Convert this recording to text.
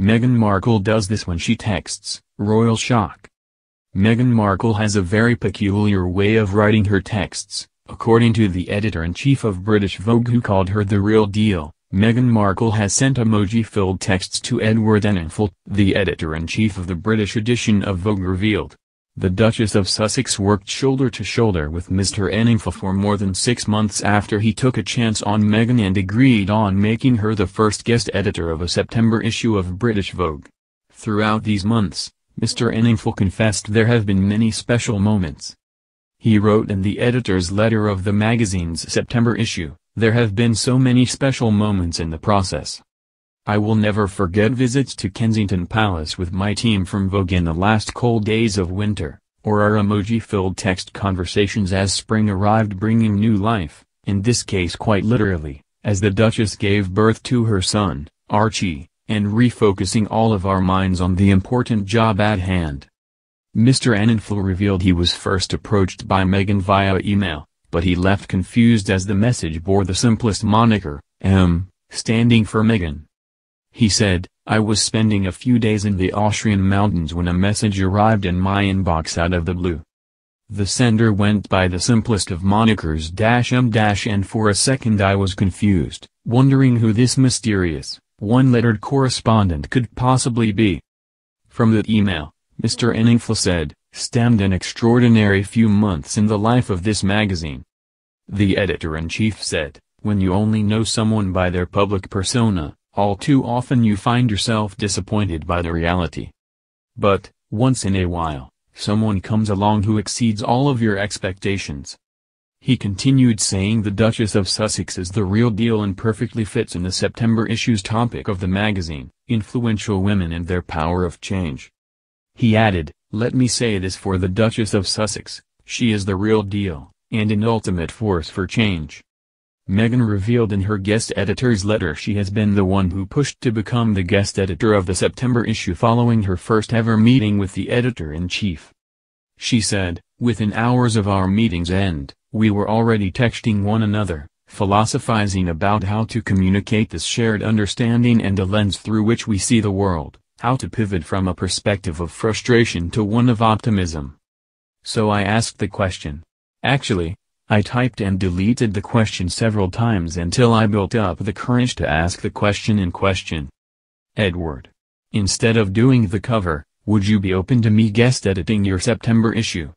Meghan Markle does this when she texts, "Royal Shock." Meghan Markle has a very peculiar way of writing her texts. According to the editor-in-chief of British Vogue, who called her the real deal, Meghan Markle has sent emoji-filled texts to Edward Enninful, the editor-in-chief of the British edition of Vogue revealed. The Duchess of Sussex worked shoulder-to-shoulder with Mr. Enninful for more than 6 months after he took a chance on Meghan and agreed on making her the first guest editor of a September issue of British Vogue. Throughout these months, Mr. Enninful confessed there have been many special moments. He wrote in the editor's letter of the magazine's September issue, "There have been so many special moments in the process. I will never forget visits to Kensington Palace with my team from Vogue in the last cold days of winter, or our emoji-filled text conversations as spring arrived bringing new life, in this case quite literally, as the Duchess gave birth to her son, Archie, and refocusing all of our minds on the important job at hand." Mr. Enninful revealed he was first approached by Meghan via email, but he left confused as the message bore the simplest moniker, M, standing for Meghan. He said, "I was spending a few days in the Austrian mountains when a message arrived in my inbox out of the blue. The sender went by the simplest of monikers -M- and for a second I was confused, wondering who this mysterious, one-lettered correspondent could possibly be." From the email, Mr. Enninful said, "stemmed an extraordinary few months in the life of this magazine." The editor-in-chief said, "When you only know someone by their public persona, all too often you find yourself disappointed by the reality. But, once in a while, someone comes along who exceeds all of your expectations." He continued saying the Duchess of Sussex is the real deal and perfectly fits in the September issue's topic of the magazine, influential women and their power of change. He added, "Let me say this for the Duchess of Sussex, she is the real deal, and an ultimate force for change." Meghan revealed in her guest editor's letter she has been the one who pushed to become the guest editor of the September issue following her first ever meeting with the editor-in-chief. She said, "Within hours of our meeting's end, we were already texting one another, philosophizing about how to communicate this shared understanding and the lens through which we see the world. How to pivot from a perspective of frustration to one of optimism. So I asked the question. Actually, I typed and deleted the question several times until I built up the courage to ask the question in question. Edward, instead of doing the cover, would you be open to me guest editing your September issue?"